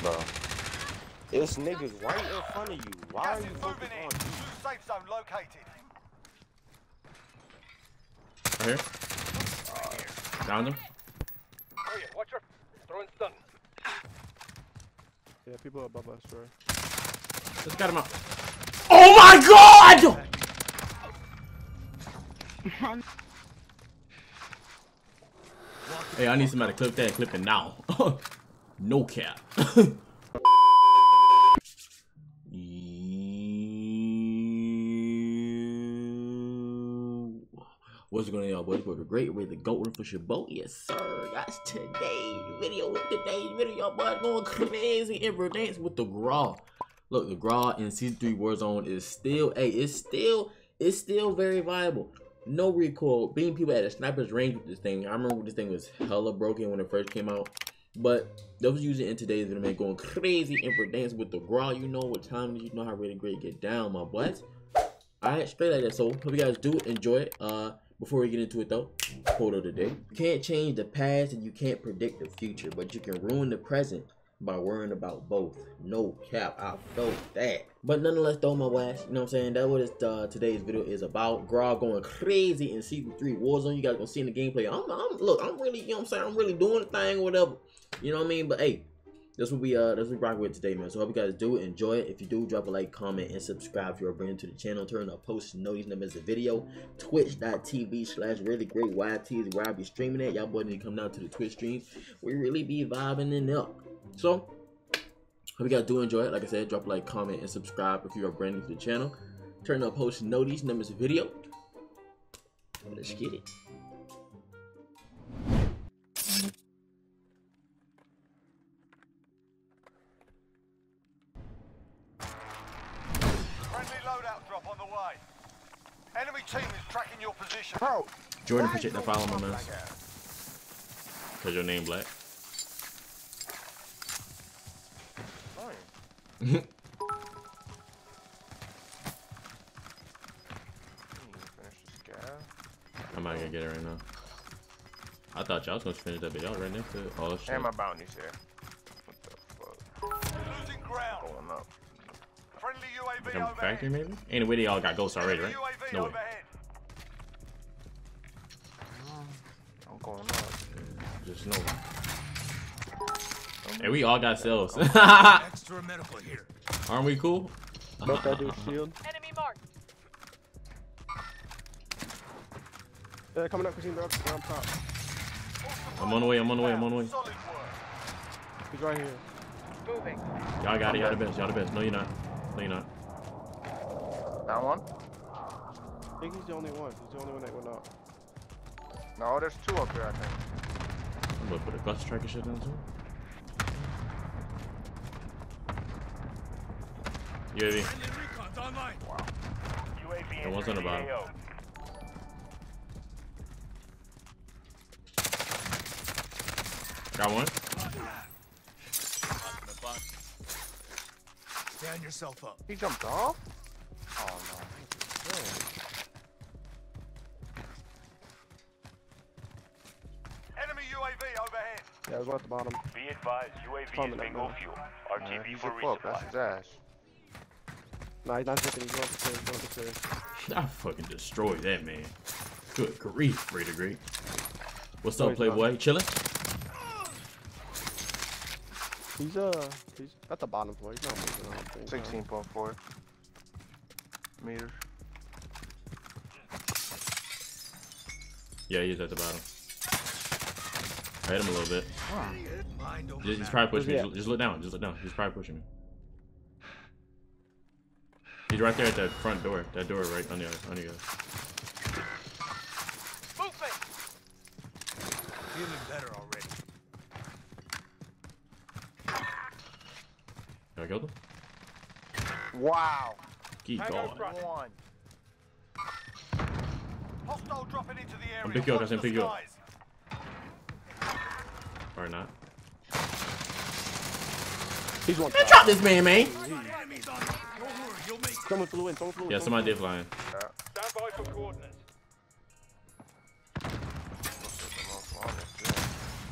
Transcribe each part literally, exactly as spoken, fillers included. bro. It's niggas right in front of you. Why Gas are you moving in? New safe zone located. Right here. Uh, Downed him. Oh yeah, watch her. Throwing stun. Yeah, people are above us, bro. Just got him up. Oh my god! Hey, I need somebody to clip that clip it now. No cap. What's going on, y'all boys? We're great way to go with for your boat. Yes, sir. That's today's video. Today's video, y'all boys going crazy every dance with the G R A U. Look, the G R A U in season three Warzone is still a. Hey, it's still. It's still very viable. No recoil, being people at a sniper's range with this thing. I remember this thing was hella broken when it first came out. But those using it in today's video, man, going crazy and for dance with the G R A U. You know what time it is, you know how really great get down, my butt. Alright, straight like that. So hope you guys do enjoy it. Uh before we get into it though, quote of the day. You can't change the past and you can't predict the future, but you can ruin the present by worrying about both. No cap, I felt that. But nonetheless though, my wash, you know what I'm saying, that's what it's, uh, today's video is about. G R A U going crazy in season three Warzone. You guys gonna see in the gameplay, I'm, I'm, look, I'm really, you know what I'm saying, I'm really doing the thing or whatever, you know what I mean? But hey, that's what we, uh, that's what we rock with today, man. So hope you guys do enjoy it. If you do, drop a like, comment, and subscribe if you're brand new to the channel. Turn up posts, no reason to miss a video. Twitch.tv slash really great YT is where I be streaming at. Y'all boys need to come down to the Twitch streams. We really be vibing in there. So hope you guys do enjoy it. Like I said, drop a like, comment, and subscribe if you are brand new to the channel. Turn up post notice numbers video. Let's get it. Friendly loadout drop on the way. Enemy team is tracking your position. Bro, Jordan, appreciate the follow, my man. Cause your name black. I'm not gonna get it right now. I thought y'all was gonna finish that, but y'all right next to it. Oh shit. And my bounty's here. What the fuck? Losing ground. Going up. Friendly U A V overhead. Factory maybe? Ain't the way they all got ghosts already, right? U A V no way. Overhead. I'm going up. Just no. Hey, we all got cells. Extra medical here. Aren't we cool? Broke that dude's shield. Enemy marked. They're coming up, Christine. They're up on top. I'm on the way. I'm on the way. I'm on the way. He's right here. Moving. Y'all got it. Y'all the best. Y'all the best. No, you're not. No, you're not. That one? I think he's the only one. He's the only one that went up. No, there's two up here, I think. I'm gonna put a gust tracker shit down too. U A V. Wow. U A V the one's on the bottom. A O. Got one. Stand yourself up. He jumped off? Oh no. Enemy U A V overhead. Yeah, I was at the bottom. Be advised, U A V is bingo fuel. R T B for resupply. That's his ass. Nah, he's not zipping, he's going up the stairs, going up the stairs. I fucking destroyed that man. Good grief, free to greet. What's no, up, Playboy? Chillin'? He's uh, he's at the bottom floor, he's not moving on. sixteen point four meters. Yeah, he's at the bottom. I hit him a little bit. Wow. Just, he's probably pushing me, just, just look down, just look down. He's probably pushing me. He's right there at that front door. That door right on the other, on the other. Feeling better already. Did I kill them? Wow. Geek God. One. Hostile dropping into the area. I'm pick you up. I'm pick you up. Or not. He's one. You dropped this man, man. Someone flew in, someone flew in. Yeah, somebody did fly in. Yeah. Stand by for coordinates.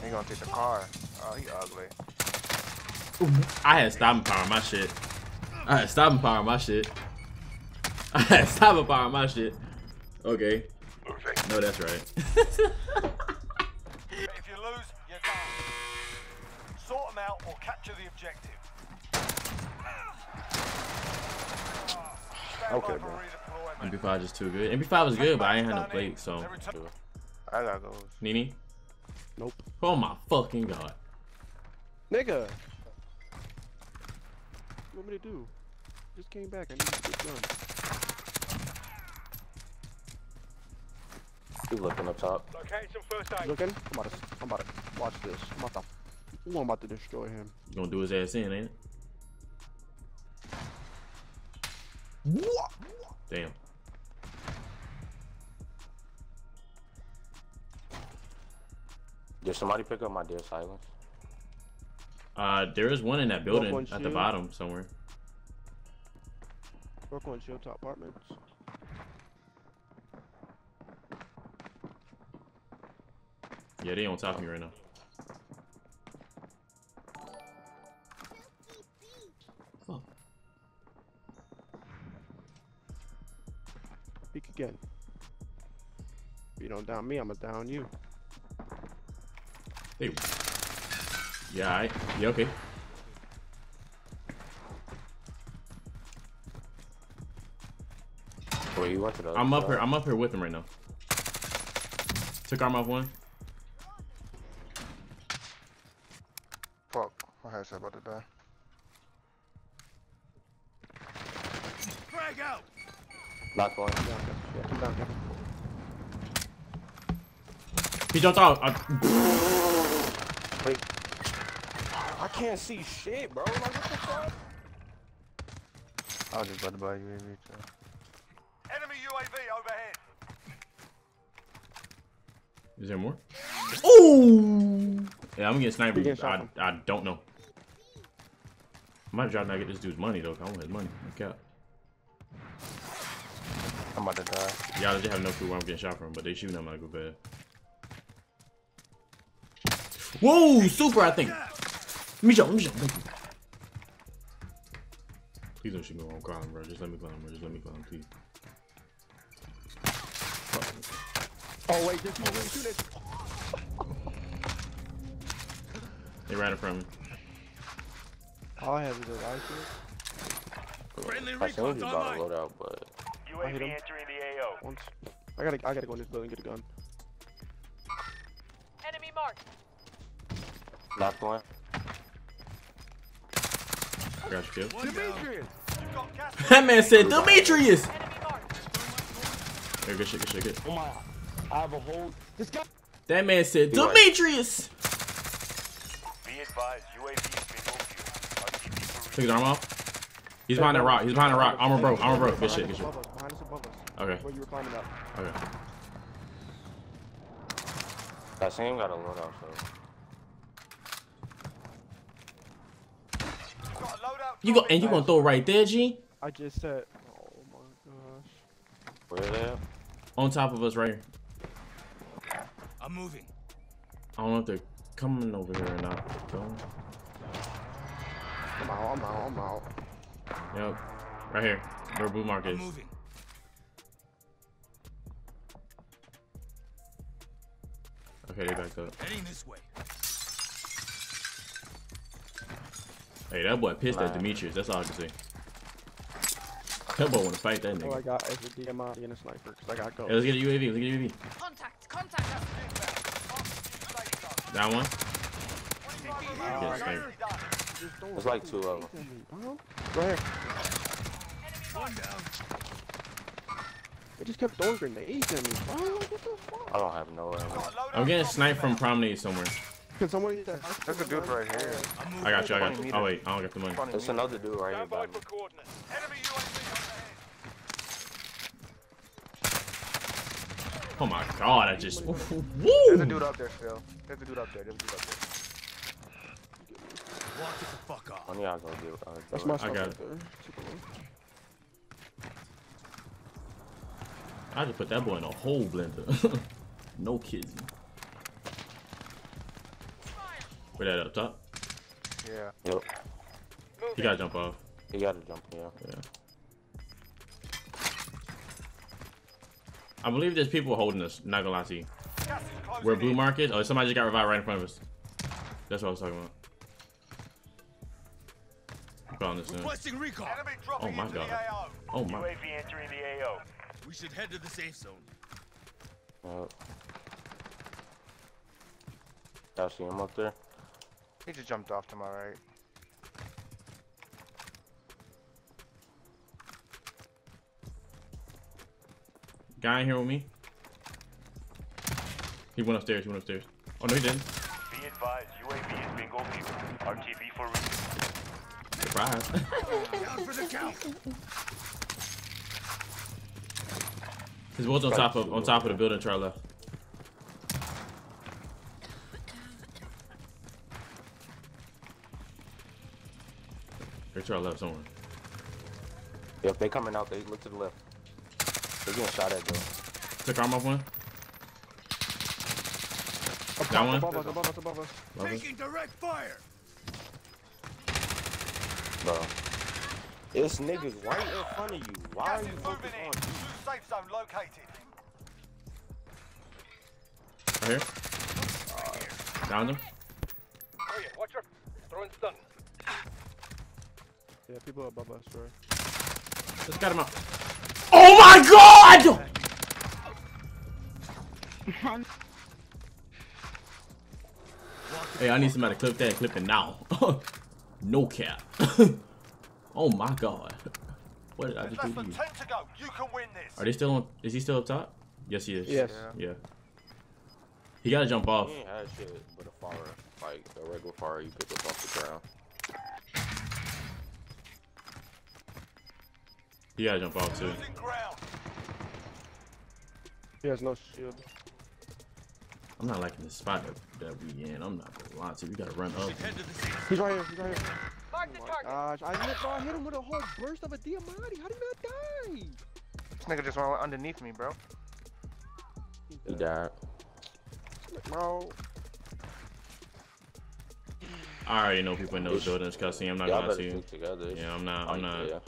He gonna take the car. Oh, he ugly. I had stopping power on my shit. I had stopping power on my shit. I had stopping power on my shit. Okay. Perfect. No, that's right. If you lose, you're done. Sort them out or capture the objective. Okay, bro. M P five is too good. M P five was good, but I ain't had no plate, so. I got those. Nini? Nope. Oh my fucking god. Nigga! What do you want me to do? Just came back. I need to get done. He's looking up top. Looking? I'm about to, I'm about to watch this. I'm about to, I'm about to destroy him. You gonna do his ass in, ain't it? Damn. Did somebody pick up my dead silence? Uh, there is one in that building at shield. The bottom somewhere. Broke one shield top apartments. Yeah, they on top of me right now. Peek again. If you don't down me, I'ma down you. Hey. Yeah, I, yeah, okay. Wait, you watching? I'm up here. I'm up here with him right now. Took arm off one. Fuck, my head's about to die. Frag out. Lock one. Yeah, down, down. He jumped out. I... Wait. I can't see shit, bro. Like, what the fuck? I was just about to buy U A V, too. Enemy U A V overhead. Is there more? Ooh! Yeah, I'm gonna get sniped. I, I don't know. I might try to not get this dude's money, though. I want his money. Okay. I'm about to die. Y'all just have no clue where I'm getting shot from, but they shooting at my good bad. Whoa, super, I think. Let me jump, let me jump. Please don't shoot me while I'm climbing, bro. Just let me climb, bro. Just let me climb, please. Oh, wait, just move. Shoot it. They ran it from me. All I have is a rifle. Friendly recon's about to load out, but. I hit him. The A O. Once. I gotta, I gotta go in this building and get a gun. Enemy marked. Last one. I got you, killed. Demetrius. That man said Demetrius. Here, good shit, good shit, good. Oh my! I have a hold. This guy. That man said You're Demetrius. Right. Be advised, U A V is being overviewed. Took his arm off. He's behind that rock. He's behind that rock. Armor broke. Armor broke. Good shit. Good shit. Okay. Okay. That same got a loadout. You go and you gonna throw right there, G? I just said. Oh my gosh. Where they at? On top of us, right here. I'm moving. I don't know if they're coming over here or not. I'm out. I'm out. I'm out. Yep, right here, where Blue Mark is. Okay, they backed up. Heading this way. Hey, that boy pissed at Demetrius, that's all I can say. That boy wanna fight that nigga. Oh, I got a D M R and a sniper, cause I got go. Hey, let's get a U A V, let's get a U A V. Contact, contact. That one? Get a sniper. There's like two of them. Go ahead. They just kept throwing grenades at me. What the fuck? I don't have no ammo. I'm getting sniped from promenade somewhere. Can someone get that? There's a dude right here. I got you, I got you. Oh wait, I don't got the money. There's another dude right here. By me. Oh my god, I just. Woo! There's a dude up there still. There's a dude up there. There's a dude up there. Walk the fuck off. I gotta go do it. That's my stuff. I got it. I just put that boy in a whole blender. No kidding. Where that up top? Yeah. Yep. You gotta jump off. You gotta jump, yeah. Yeah. I believe there's people holding us, not gonna lie to you. Where blue market? Oh, somebody just got revived right in front of us. That's what I was talking about. Found this enemy. Oh my god. Oh my. U A V entering the A O. We should head to the safe zone. Uh, I see him up there. He just jumped off to my right. Guy in here with me. He went upstairs. He went upstairs. Oh no, he didn't. Be advised, U A V is being overviewed. R T B for review. Surprise. Down for the count. His wall's on top of on top of the building to our left. They're to our left somewhere. Yep, they coming out. They look to the left. They're getting shot at though. Took arm off one. Up that one. Above us, above us, above us. Taking direct fire. Bro, this nigga's right in front of you. Why are you moving in? Safe zone located. Right here. Uh, Down them. Oh yeah, watch her. Throwing stun. Yeah, people are above us, right? Just got him up. Oh my god! Hey, I need somebody to clip that and clip it now. No cap. Oh my god. What did I just do to you? You can win this. Are they still on? Is he still up top? Yes, he is. Yes. Yeah. Yeah. He gotta jump off. He ain't had shit but a fire, like a regular fire you pick up off the ground. He gotta jump off too. He has no shield. I'm not liking the spot that, that we in. I'm not gonna lie to you. We gotta run up. He's right here. He's right here. Mark the target. Oh my gosh. I hit, bro, I hit him with a whole burst of a D M R. How did I die? This nigga just went underneath me, bro. He died. Bro. I already know people in those buildings, cussing. I'm not gonna lie to you. Yeah, I'm not. I'm not. Yeah.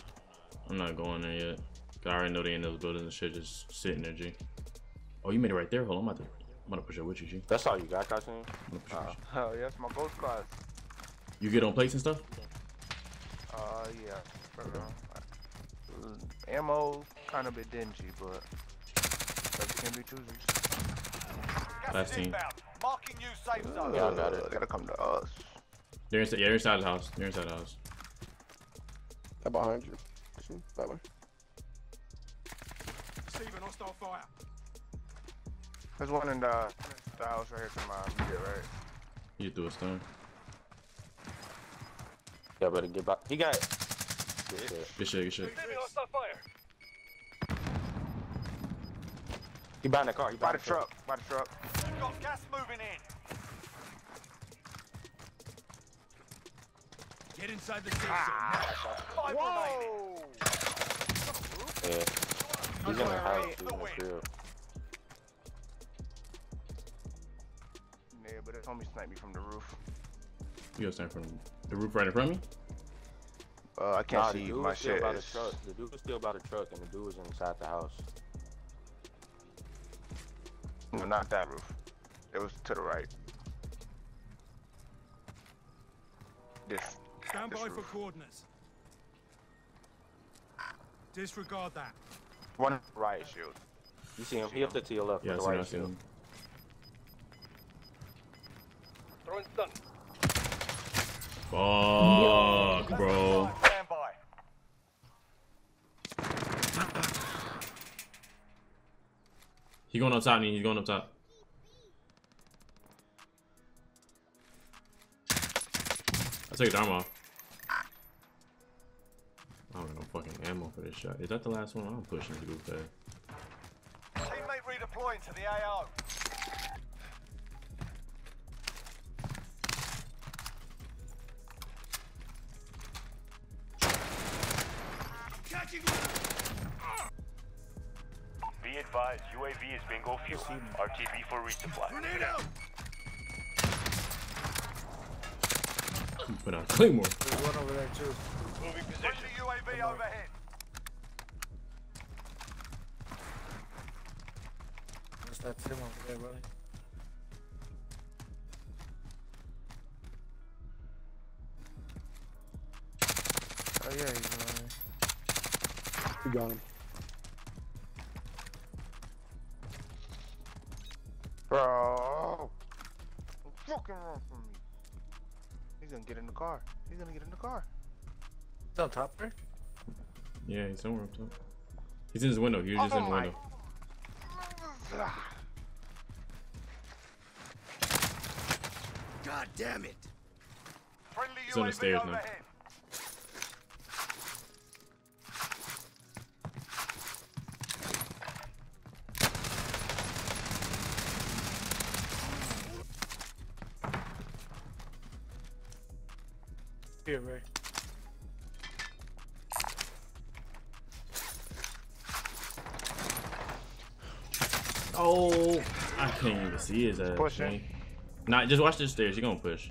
I'm not going there yet. I already know they in those buildings and shit just sitting there, G. Oh, you made it right there. Hold on, I'm about to. I'm gonna push it with you, G. That's all you got, Kashin? Uh, hell yeah, it's my boat spot. You get on plates and stuff? Uh, yeah. Okay. Ammo, kind of a bit dingy, but that can be choosers. Last team. Marking you safe zone. Yeah, I got it. They gotta come to us. They're inside, yeah, they're inside the house. They're inside the house. They're behind you. That way. Steven, I'll start fire. There's one in the, the house right here to my immediate right. You threw a stone. Yeah, better get back. He got it. Good shit. Good shit, good shit. He behind the car. He by the truck. By the truck. We've got gas moving in. Get inside the safe zone. Ah, five whoa. Yeah. He's in the house, dude. That's real. But it homie sniped me from the roof. You gonna snipe from the roof right in front of me? Uh, I can't nah, see my shit. The dude was still by the truck and the dude was inside the house. No, not that roof. It was to the right. This. Stand by for coordinates. Disregard that. One right shield. You see him? He up there to your left. Yeah, I see him. I see him. Fuck, bro. He going up top, he's going up top. I took his arm off. I don't have no fucking ammo for this shot. Is that the last one? I'm pushing the group there. Teammate redeploying to the A O. Be advised, U A V is bingo fuel. R T B for resupply. Grenade out! but not Claymore. There's one over there too. Moving position. U A V overhead. That's him over there, buddy. Oh yeah, he's on there. We got him. Bro, don't fucking run from me. He's gonna get in the car. He's gonna get in the car. He's on top there? Yeah, he's somewhere up top. He's in his window. He's oh, just in the window. God damn it. Friendly he's U A V on the stairs now. Here, Ray. Oh, I can't even see his ass. Pushing. Nah, just watch the stairs. He's gonna push.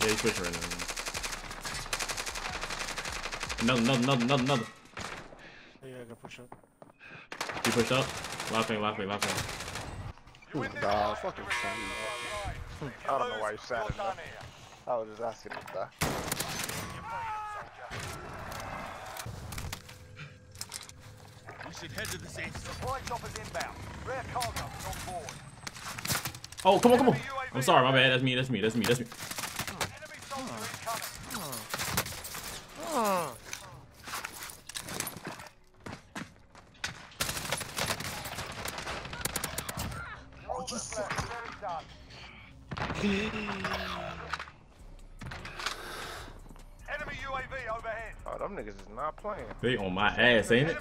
Yeah, he's pushing right now. Another, another, another, another, another. Yeah, I gotta push up. You push up? Laughing, laughing, laughing. Ooh, nah, fucking son. I don't know why you sat in there. I was just asking him that. Should head to the safe supply choppers inbound. Rare cargo on board. Oh, come on, come on. I'm sorry, my bad. That's me, that's me, that's me, that's me. Enemy soldier incoming. All that's left, very done. Oh, them niggas is not playing. They on my ass, ain't it?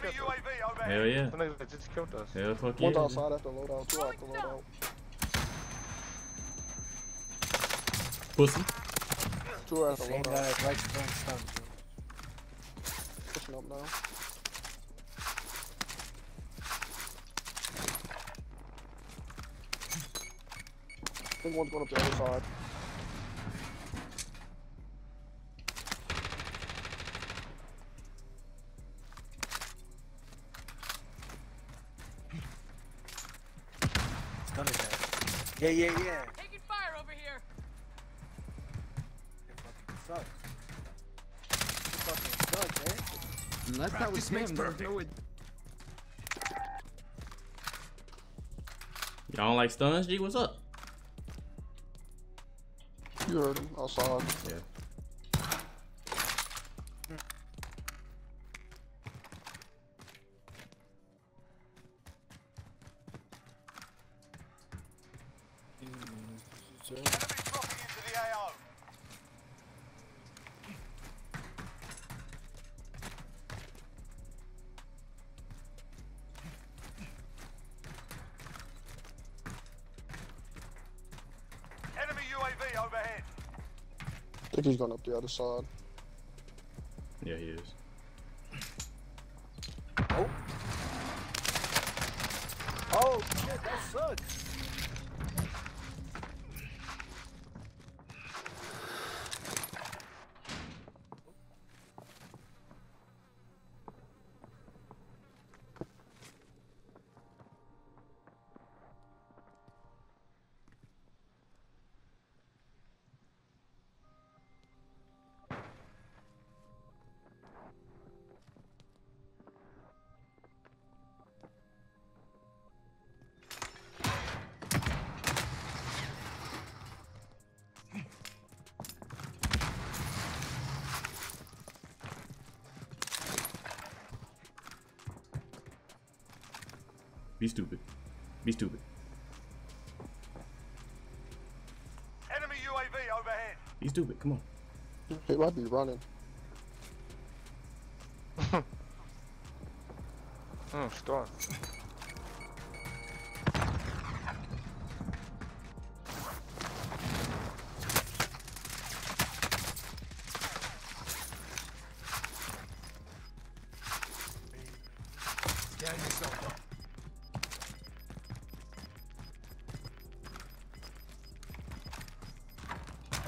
Hell yeah. Them niggas just killed us. Hell fuck yeah. One's outside after loadout, two after loadout. Pussy. Two after loadout. Right to stun. Pushing up now. I think one's going up the other side. Yeah, yeah, yeah. Taking fire over here. Fucking suck. Fucking suck, man. Unless that was him, perfect. Y'all don't like stuns, G? What's up? You heard him. I saw him. Yeah. Enemy dropping into the A O. Enemy U A V overhead. I think he's gone up the other side. Yeah, he is. Oh. Oh shit, that sucks. Be stupid. Be stupid. Enemy U A V overhead. Be stupid. Come on. He might be running. Oh, stop. Stand yourself up.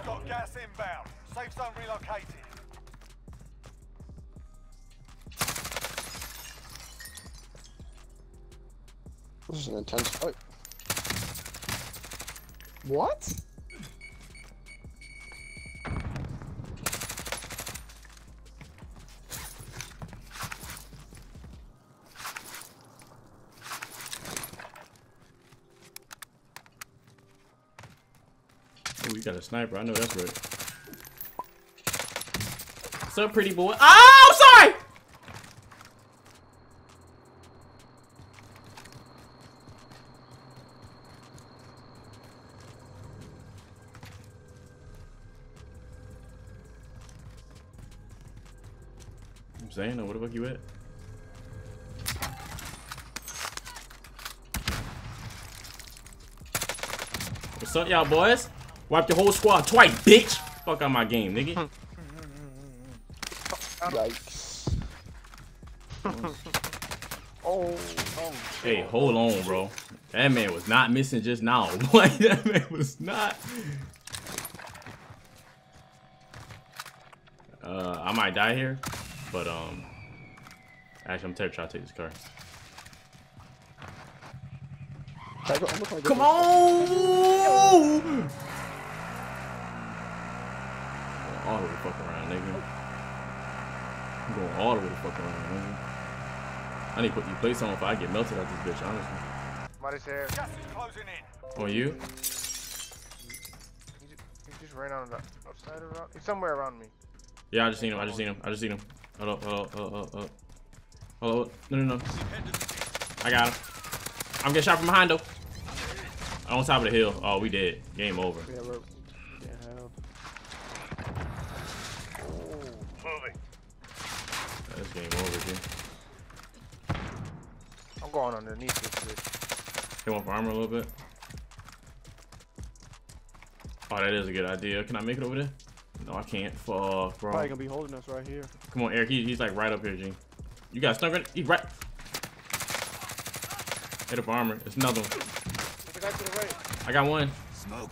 Got gas inbound. Safe zone relocated. This is an intense fight. What? Oh, you got a sniper. I know that's right. What's up, pretty boy? Oh, sorry! Zane, where the fuck you at? What's up, y'all boys? Wipe the whole squad twice, bitch! Fuck out my game, nigga. Yikes. Oh, oh. Hey, hold on, bro. That man was not missing just now. Boy, that man was not. Uh, I might die here. But, um, actually, I'm terrified to take this car. Come on! I'm going all the way the fuck around, nigga. I'm going all the way the fuck around, nigga. I need to put you place on if I get melted out this bitch, honestly. Somebody's here. On you? He just ran on the upside around. He's somewhere around me. Yeah, I just seen him. I just seen him. I just seen him. Hold up, hold up, hold up, hold up. Hold up. No, no, no. I got him. I'm getting shot from behind, though. On top of the hill. Oh, we dead. Game over. Yeah, we're... Yeah. Oh. Moving. That's game over, dude. I'm going underneath this bitch. Hit one for armor a little bit. Oh, that is a good idea. Can I make it over there? No, I can't. Fuck, bro. Probably gonna be holding us right here. Come on, Eric. He, he's like right up here, G. You got sniper? He's right. Hit up armor. It's another one. The guy to the right. I got one. Smoke.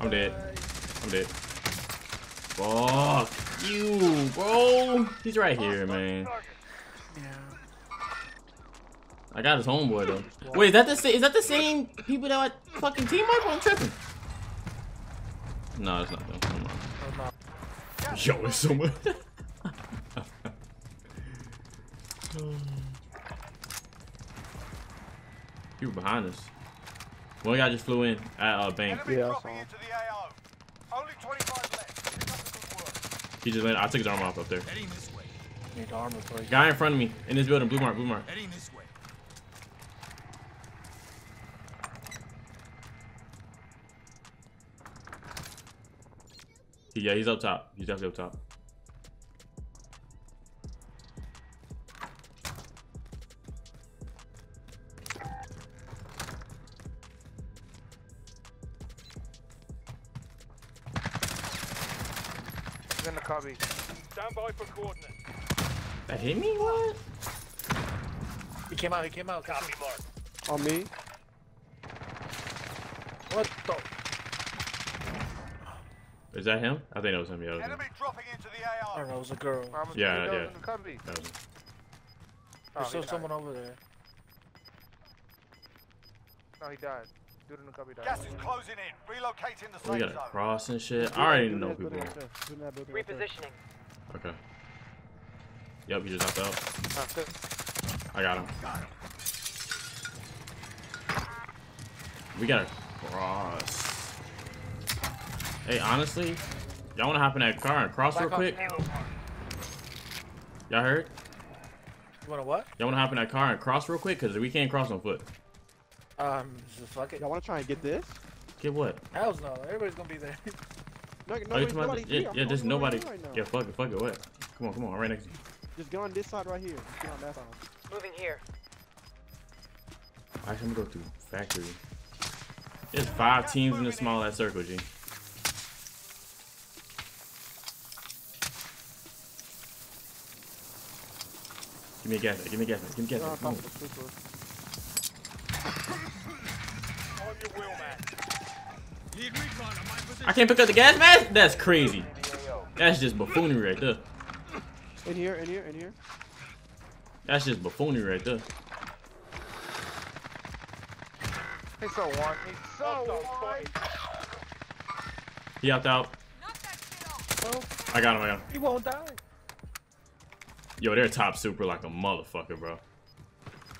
I'm dead. I'm dead. Fuck you, bro. He's right here, man. Yeah. I got his homeboy though. Wait, is that the is that the same people that I fucking team up on? I'm tripping. No, it's not them. Come on. Yo, there's so much. People behind us. One guy just flew in at uh, Bang. Yeah, I saw him. He just landed. I took his armor off up there. Guy in front of me in this building. Blue mark, blue mark. Yeah, he's up top. He's definitely up top. He's in the cubby. Stand by for coordinates. That hit me? What? He came out. He came out. Copy, Mark. On me? What the? Is that him? I think that was him. Yeah, was enemy him. Dropping into the A R. I don't know, it was a girl. Yeah, yeah. The that was him. There's oh, still someone over there. No, he died. Dude in the cubby died. Gas is closing in. Relocating the safe zone. We got to cross and shit. I already know people. Repositioning. Okay. Yep, he just hopped out. I got him. Got him. We got to cross. Hey, honestly, y'all wanna hop in that car and cross real quick? Y'all heard? You wanna what? Y'all wanna hop in that car and cross real quick? Cause we can't cross on foot. Um, just fuck it. Y'all wanna try and get this? Get what? Hell's no, everybody's gonna be there. no, nobody's, nobody's yeah, yeah, there's nobody. Right yeah, fuck it, fuck it, what? Come on, come on, I'm right next to you. Just go on this side right here. Just go on that side. Moving here. Alright, I'm gonna go through factory. There's five teams in this small ass circle, G. Give me a gas, give me a gas, give me a gas. Come on. On your wheel, man. I can't pick up the gas mask? That's crazy. That's just buffoonery right there. In here, in here, in here. That's just buffoonery right there. He's so warm. He's so warm. He hopped out. Oh. I got him, I got him. He won't die. Yo, they're top super like a motherfucker, bro.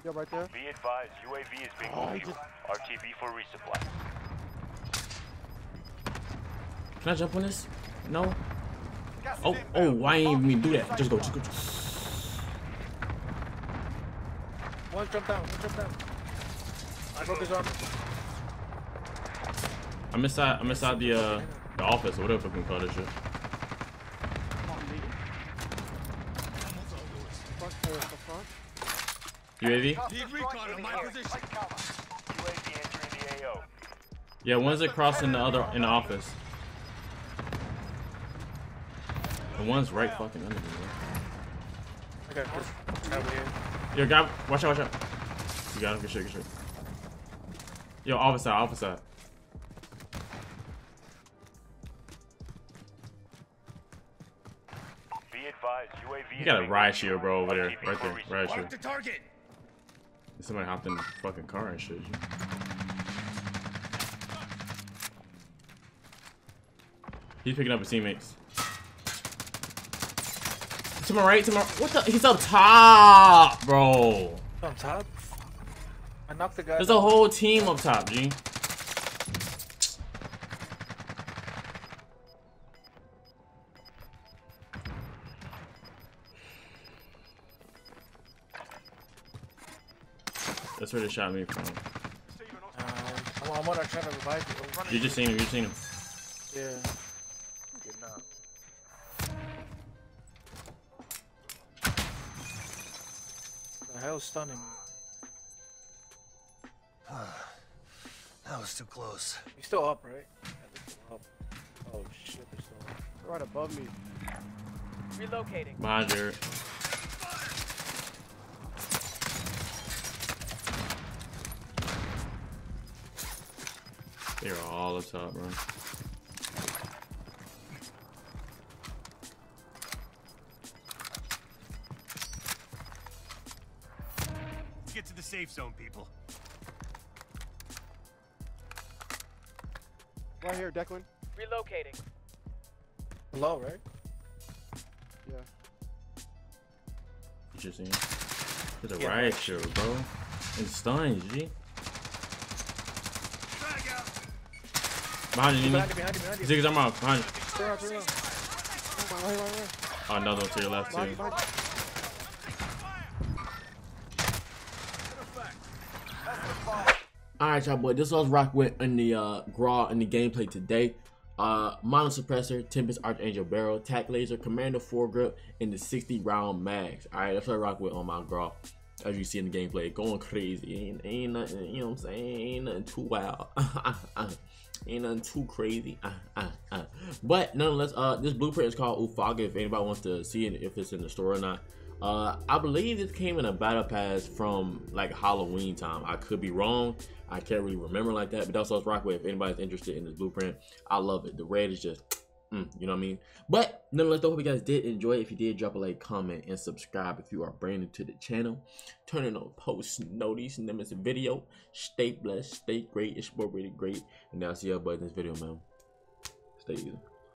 Yo, right there. Be advised, U A V is being moved. Oh, R T B for resupply. Can I jump on this? No. Oh, oh, why ain't even do that? Just go, just go. One jump down, one jump down. I broke his arm. I'm inside, I'm inside the, uh, the office or whatever fucking call this shit. U A V? Yeah, one's across in the other, in the office. The one's right fucking under me. I got Chris. Yo, guy, watch out, watch out. You got him, good shit, good shit. Yo, office side, office side. Be advised, U A V. You got a riot shield, bro, over there. Right there, riot shield. Somebody hopped in the fucking car and shit. He's picking up his teammates. To my right, to my what the? He's up top, bro. Up top? I knocked the guy. There's a whole team up top, G. That's where they shot me from. Uh, I'm, I'm not trying to revive you. You just seen him. You just seen him. Yeah. Good enough. The hell stunning. That was too close. He's still up, right? Yeah, still up. Oh shit, they're still up. They're right above me. Relocating. Roger. They are all up top, bro. Get to the safe zone, people. Right here, Declan. Relocating. Low, right? Yeah. Interesting. There's a yeah. riot show, bro. And stuns, G. Behind you, behind you, behind you, behind you. Ziggs, I'm out. Behind you. They're out, they're out. Oh, my, my, my, my. Oh, another one to your left, too. Alright, y'all, boy. This was Rock with in the uh, G R A U in the gameplay today. Uh, Mono Suppressor, Tempest, Archangel Barrel, Tac Laser, Commando Foregrip, and the sixty round mags. Alright, that's what I rock with on my G R A U. As you see in the gameplay, going crazy. Ain't, ain't nothing, you know what I'm saying? Ain't nothing too wild. Ain't nothing too crazy. Uh, uh, uh. But nonetheless, uh, this blueprint is called Ufaga. If anybody wants to see it, if it's in the store or not. Uh, I believe this came in a battle pass from like Halloween time. I could be wrong. I can't really remember like that. But that's what's Rockway. If anybody's interested in this blueprint, I love it. The red is just, mm, you know what I mean? But nonetheless, I hope you guys did enjoy. If you did, drop a like, comment, and subscribe if you are brand new to the channel. Turn on post notice and then it's a video. Stay blessed, stay great. It's more really great. And I'll see y'all in this video, man. Stay easy.